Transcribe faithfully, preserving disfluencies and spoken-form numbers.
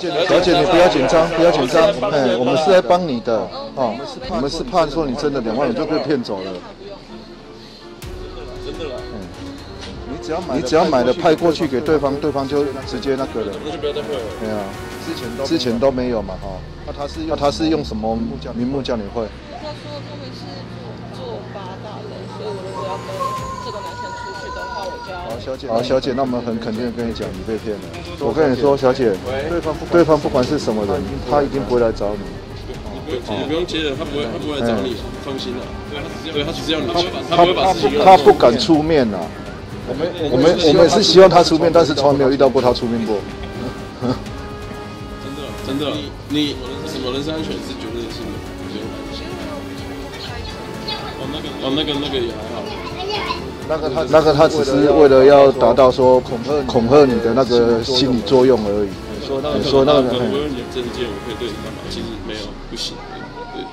小姐，你不要紧张，不要紧张，哎，我们是在帮你的哦，我们是怕说你真的两万五就被骗走了。真的啦，嗯，你只要买，你只要买了派过去给对方，对方就直接那个了。对啊，之前都之前都没有嘛，哈。那他是那他是用什么名目叫你会？他说他们是做八大人，所以我如果要跟这个男生出去的话，我就要。好，小姐，好，小姐，那我们很肯定的跟你讲，你被骗了。我跟你说，小姐，对方对方不管是什么人，他一定不会来找你。你不用接了，他不会，他不会来找你，放心了。对，他只是要你去，他不会把自己。他不敢出面呐。我们我们我们是希望他出面，但是从来没有遇到过他出面过。真的真的，你什么人身安全是绝对是你。 哦，那个那个也还好，那个他那个他只是为了要达到说恐吓恐吓你的那个心理作用而已。你说那个，我用你的证件，我可以对你干嘛？其实没有，不行。对。